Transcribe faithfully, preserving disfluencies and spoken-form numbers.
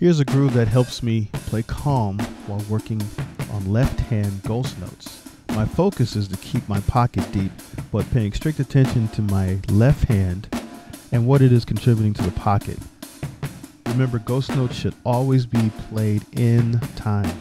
Here's a groove that helps me play calm while working on left-hand ghost notes. My focus is to keep my pocket deep, but paying strict attention to my left hand and what it is contributing to the pocket. Remember, ghost notes should always be played in time.